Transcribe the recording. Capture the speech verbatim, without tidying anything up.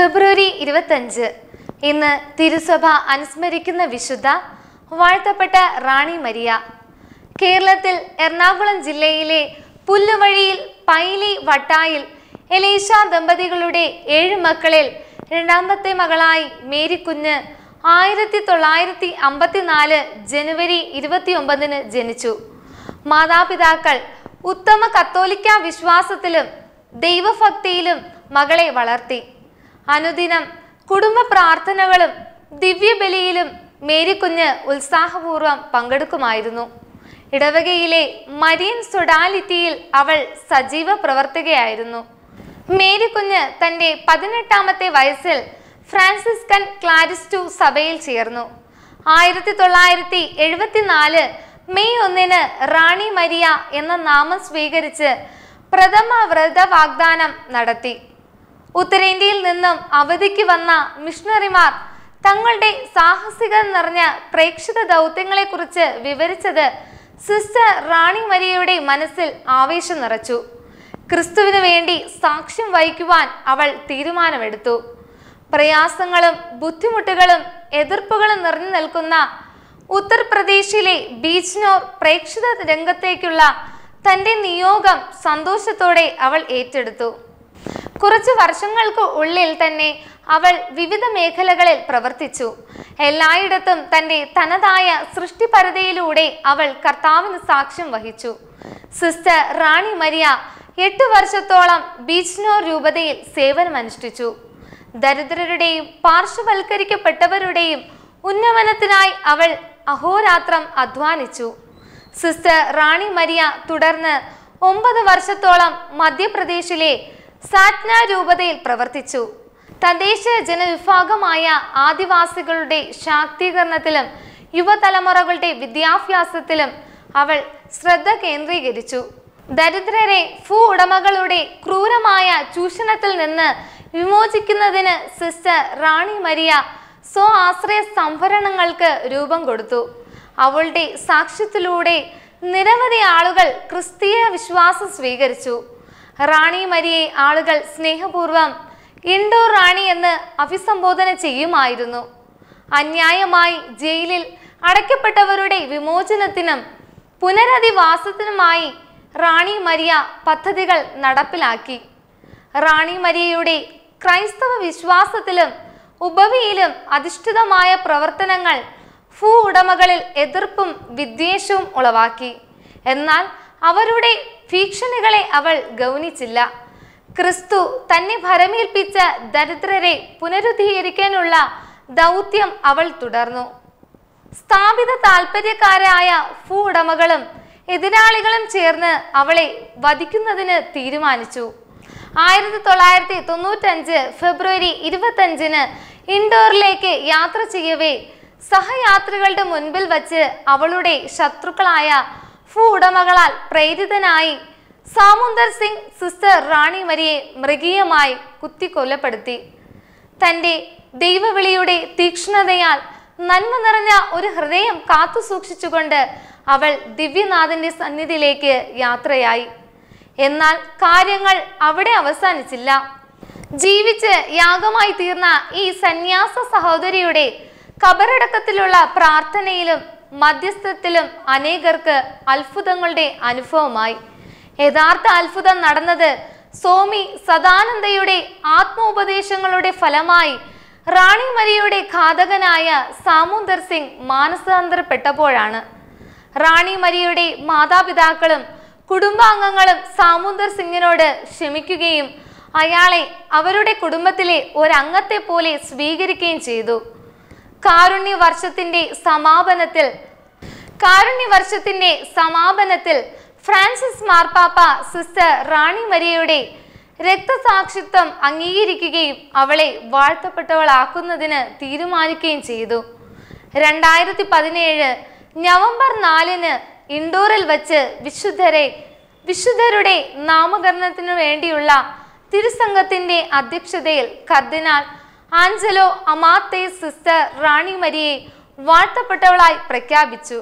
February twenty-fifth ഇന്ന് തിരുസഭ അനുസ്മരിക്കുന്ന വിശുദ്ധ വാഴ്ത്തപ്പെട്ട റാണി മരിയ. കേരളത്തിൽ എറണാകുളം ജില്ലയിലെ പുല്ലുവഴിയിൽ പൈലി വട്ടായിൽ എലീഷ ദമ്പതികളുടെ ഏഴ് മക്കളിൽ രണ്ടാമത്തെ മകളായി മേരിക്കുഞ്ഞ് ആയിരത്തി തൊള്ളായിരത്തി അമ്പത്തിനാല് ജനുവരി ഇരുപത്തിയൊമ്പതിന് ജനിച്ചു. മാതാപിതാക്കൾ ഉത്തമ കത്തോലിക്ക വിശ്വാസത്തിലും ദൈവഭക്തിയിലും മകളെ വളർത്തി. അനുദിനം കുടുംബ പ്രാർത്ഥനകളും ദിവ്യബലിയിലും മേരിക്കുഞ്ഞ് ഉത്സാഹപൂർവ്വം പങ്കെടുക്കുമായിരുന്നു. ഇടവകയിലെ മരിയൻ സൊഡാലിറ്റിയിൽ അവൾ സജീവ പ്രവർത്തകയായിരുന്നു. മേരിക്കുഞ്ഞ് തൻ്റെ പതിനെട്ടാമത്തെ വയസ്സിൽ ഫ്രാൻസിസ്കൻ ക്ലാരിസ്റ്റു സഭയിൽ ചേർന്നു. ആയിരത്തി തൊള്ളായിരത്തി എഴുപത്തിനാല് മെയ് ഒന്നിന് റാണി മരിയ എന്ന നാമം സ്വീകരിച്ച് പ്രഥമ വ്രത വാഗ്ദാനം നടത്തി. ഉത്തരേന്ത്യയിൽ നിന്നും അവധിക്ക് വന്ന മിഷണറിമാർ തങ്ങളുടെ സാഹസികം നിറഞ്ഞ പ്രേക്ഷിത ദൗത്യങ്ങളെക്കുറിച്ച് വിവരിച്ചത് സിസ്റ്റർ റാണി മരിയയുടെ മനസ്സിൽ ആവേശം നിറച്ചു. ക്രിസ്തുവിനു വേണ്ടി സാക്ഷ്യം വഹിക്കുവാൻ അവൾ തീരുമാനമെടുത്തു. പ്രയാസങ്ങളും ബുദ്ധിമുട്ടുകളും എതിർപ്പുകളും നിറഞ്ഞു നിൽക്കുന്ന ഉത്തർപ്രദേശിലെ ബീജ്നോർ പ്രേക്ഷിത രംഗത്തേക്കുള്ള തൻ്റെ നിയോഗം സന്തോഷത്തോടെ അവൾ ഏറ്റെടുത്തു. കുറച്ചു വർഷങ്ങൾക്ക് ഉള്ളിൽ തന്നെ അവൾ വിവിധ മേഖലകളിൽ പ്രവർത്തിച്ചു. എല്ലായിടത്തും തൻ്റെ തനതായ സൃഷ്ടിപരതയിലൂടെ അവൾ കർത്താവിന് സാക്ഷ്യം വഹിച്ചു. സിസ്റ്റർ റാണി മരിയ എട്ട് വർഷത്തോളം ബീജ്നോർ രൂപതയിൽ സേവനമനുഷ്ഠിച്ചു. ദരിദ്രരുടെയും പാർശ്വവൽക്കരിക്കപ്പെട്ടവരുടെയും ഉന്നമനത്തിനായി അവൾ അഹോരാത്രം അധ്വാനിച്ചു. സിസ്റ്റർ റാണി മരിയ തുടർന്ന് ഒമ്പത് വർഷത്തോളം മധ്യപ്രദേശിലെ സാറ്റ്ന രൂപതയിൽ പ്രവർത്തിച്ചു. തദ്ദേശ ജനവിഭാഗമായ ആദിവാസികളുടെ ശാക്തീകരണത്തിലും യുവതലമുറകളുടെ വിദ്യാഭ്യാസത്തിലും അവൾ ശ്രദ്ധ കേന്ദ്രീകരിച്ചു. ദരിദ്രരെ ഭൂ ഉടമകളുടെ ക്രൂരമായ ചൂഷണത്തിൽ നിന്ന് വിമോചിക്കുന്നതിന് സിസ്റ്റർ റാണി മരിയ സ്വ ആശ്രയ സംഭരണങ്ങൾക്ക് രൂപം കൊടുത്തു. അവളുടെ സാക്ഷ്യത്തിലൂടെ നിരവധി ആളുകൾ ക്രിസ്തീയ വിശ്വാസം സ്വീകരിച്ചു. റാണി മരിയെ ആളുകൾ സ്നേഹപൂർവം ഇൻഡോർ റാണി എന്ന് അഭിസംബോധന ചെയ്യുമായിരുന്നു. അന്യായമായി ജയിലിൽ അടയ്ക്കപ്പെട്ടവരുടെ വിമോചനത്തിനും പുനരധിവാസത്തിനുമായി റാണി മരിയ പദ്ധതികൾ നടപ്പിലാക്കി. റാണി മരിയയുടെ ക്രൈസ്തവ വിശ്വാസത്തിലും ഉപവിയിലും അധിഷ്ഠിതമായ പ്രവർത്തനങ്ങൾ ഭൂ ഉടമകളിൽ എതിർപ്പും വിദ്വേഷവും ഉളവാക്കി. എന്നാൽ അവരുടെ ഭീഷണികളെ അവൾ ഗൗനിച്ചില്ല. ക്രിസ്തു തന്നെ ഭരമേൽപ്പിച്ച ദരിദ്രരെ പുനരുദ്ധീകരിക്കാനുള്ള ദൗത്യം അവൾ തുടർന്നു. സ്ഥാപിത താൽപര്യക്കാരായ ഭൂ ഉടമകളും എതിരാളികളും ചേർന്ന് അവളെ വധിക്കുന്നതിന് തീരുമാനിച്ചു. ആയിരത്തി തൊള്ളായിരത്തി തൊണ്ണൂറ്റഞ്ച് ഫെബ്രുവരി ഇരുപത്തഞ്ചിന് ഇൻഡോറിലേക്ക് യാത്ര ചെയ്യവേ സഹയാത്രികളുടെ മുൻപിൽ വച്ച് അവളുടെ ശത്രുക്കളായ ഭൂ ഉടമകളാൽ പ്രേരിതനായി സാമുന്ദർ സിംഗ് സിസ്റ്റർ റാണി മരിയെ മൃഗീയമായി കുത്തിക്കൊലപ്പെടുത്തി. തൻ്റെ ദൈവവിളിയുടെ തീക്ഷ്ണതയാൽ നന്മ നിറഞ്ഞ ഒരു ഹൃദയം കാത്തു സൂക്ഷിച്ചുകൊണ്ട് അവൾ ദിവ്യനാഥൻ്റെ സന്നിധിയിലേക്ക് യാത്രയായി. എന്നാൽ കാര്യങ്ങൾ അവിടെ അവസാനിച്ചില്ല. ജീവിച്ച് യാഗമായി തീർന്ന ഈ സന്യാസ സഹോദരിയുടെ കബറടക്കത്തിലുള്ള പ്രാർത്ഥനയിലും മധ്യസ്ഥത്തിലും അനേകർക്ക് അത്ഭുതങ്ങളുടെ അനുഭവമായി. യഥാർത്ഥ അത്ഭുതം നടന്നത് സ്വാമി സദാനന്ദയുടെ ആത്മോപദേശങ്ങളുടെ ഫലമായി റാണി മരിയയുടെ ഘാതകനായ സാമുന്ദർ സിംഗ് മാനസാന്തരപ്പെട്ടപ്പോഴാണ്. റാണി മരിയയുടെ മാതാപിതാക്കളും കുടുംബാംഗങ്ങളും സാമുന്ദർ സിംഗിനോട് ക്ഷമിക്കുകയും അയാളെ അവരുടെ കുടുംബത്തിലെ ഒരംഗത്തെ പോലെ സ്വീകരിക്കുകയും ചെയ്തു. കാരുണ്യ വർഷത്തിന്റെ സമാപനത്തിൽ കാരുണ്യ വർഷത്തിന്റെ സമാപനത്തിൽ ഫ്രാൻസിസ് മാർപ്പാപ്പ സിസ്റ്റർ റാണി മരിയയുടെ രക്തസാക്ഷിത്വം അംഗീകരിക്കുകയും അവളെ വാഴ്ത്തപ്പെട്ടവളാക്കുന്നതിന് തീരുമാനിക്കുകയും ചെയ്തു. രണ്ടായിരത്തി പതിനേഴ് നവംബർ നാലിന് ഇൻഡോറിൽ വച്ച് വിശുദ്ധരെ വിശുദ്ധരുടെ നാമകരണത്തിനു വേണ്ടിയുള്ള തിരുസംഘത്തിന്റെ അധ്യക്ഷതയിൽ കർദിനാൾ ആഞ്ചലോ അമാത്തെ സിസ്റ്റർ റാണി മരിയെ വാഴ്ത്തപ്പെട്ടവളായി പ്രഖ്യാപിച്ചു.